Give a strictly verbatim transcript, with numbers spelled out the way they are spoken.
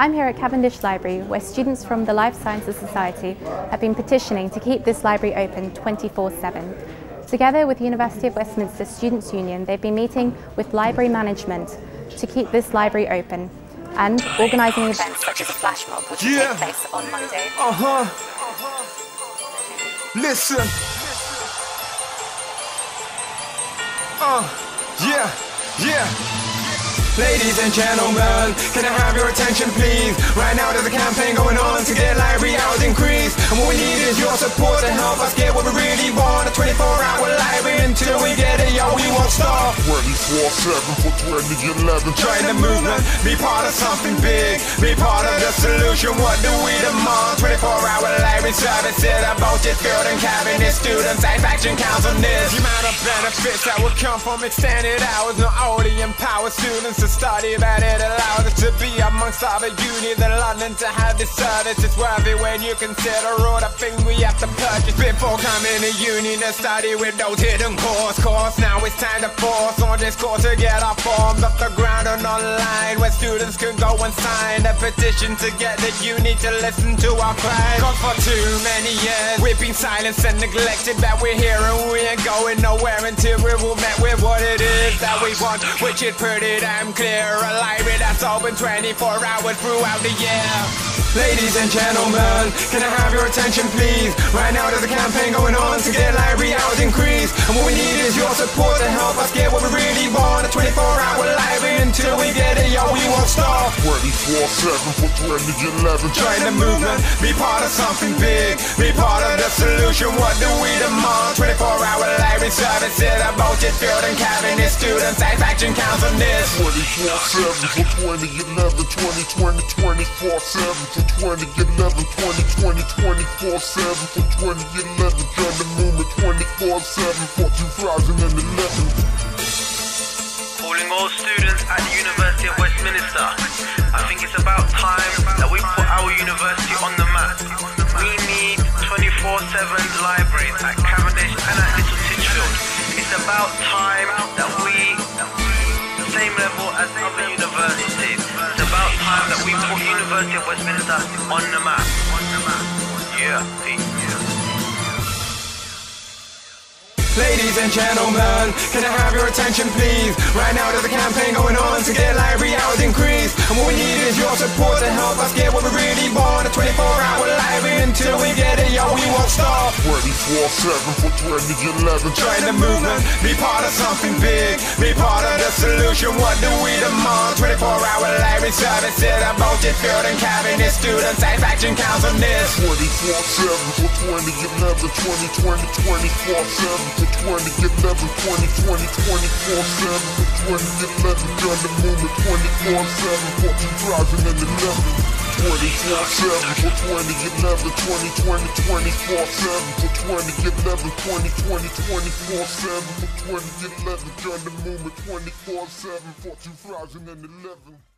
I'm here at Cavendish Library, where students from the Life Sciences Society have been petitioning to keep this library open twenty-four seven. Together with the University of Westminster Students' Union, they've been meeting with library management to keep this library open and organising events such as a flash mob, which will yeah. take place on Monday. Uh-huh. Uh-huh. Listen. Uh, yeah, yeah. Ladies and gentlemen, can I have your attention please? Right now there's a campaign going on to get library hours increased, and what we need is your support to help us get what we really want, a twenty-four hour library. Until we get it, yo, we won't stop twenty-four seven for twenty eleven. Join the movement, be part of something big, be part of the solution. What do we demand? twenty-four hour library services about this building, Cavendish student satisfaction counts on this. The amount of benefits that would come from extended hours, not only empower students to study, but it allows us to be amongst other unis in London to have this service. It's worth it when you consider all the things we have to purchase before coming to uni to study with those hidden costs. Course, now it's time to force on this course to get our forms off the ground and online, where students can go and sign a petition to get the uni to listen to our cries. Cause for too many years we've been silenced and neglected, but we're here and we ain't going nowhere until we're all met with what it is that we want, which is pretty damn clear, a library that's open twenty-four hours throughout the year. Ladies and gentlemen, can I have your attention please? Right now there's a campaign going on to get library hours increased, and what we need is your support to help us get what we really want, a twenty-four hour library. Until we get it, yo, we won't stop twenty-four seven for twenty eleven. Join the movement, be part of something big, be part of the solution. What do we demand? twenty-four hour library services about this building, Cavendish student satisfaction counts on this. Twenty-four seven for twenty eleven, twenty twenty, twenty-four seven for twenty eleven, twenty twenty, twenty-four seven for twenty eleven. Join the movement twenty-four seven for two thousand eleven. Calling all students at the University of Westminster. I think it's about time that we put our university on the map. We need twenty-four seven libraries at Cavendish and at Litchfield. It's about time that we same level as other universities. It's about time that we put University of Westminster on the map. Yeah, peace. Ladies and gentlemen, can I have your attention please? Right now there's a campaign going on to get library hours increased, and what we need is your support to help us get what we really want, a twenty-four hour library. Until we get it, yo, we won't stop twenty-four seven for twenty eleven. Join the movement, be part of something big, be part of the solution. What do we demand? twenty-four hour library services about this building, Cavendish student satisfaction counts on this. Twenty-four seven for twenty eleven, twenty twenty, twenty-four seven for twenty eleven, twenty twenty, twenty-four seven for twenty eleven. Join the movement twenty-four seven for two thousand eleven. Twenty-four seven for twenty eleven, twenty twenty, twenty-four seven for twenty eleven, twenty twenty, twenty-four seven for twenty eleven. Join the movement twenty-four seven for two thousand eleven.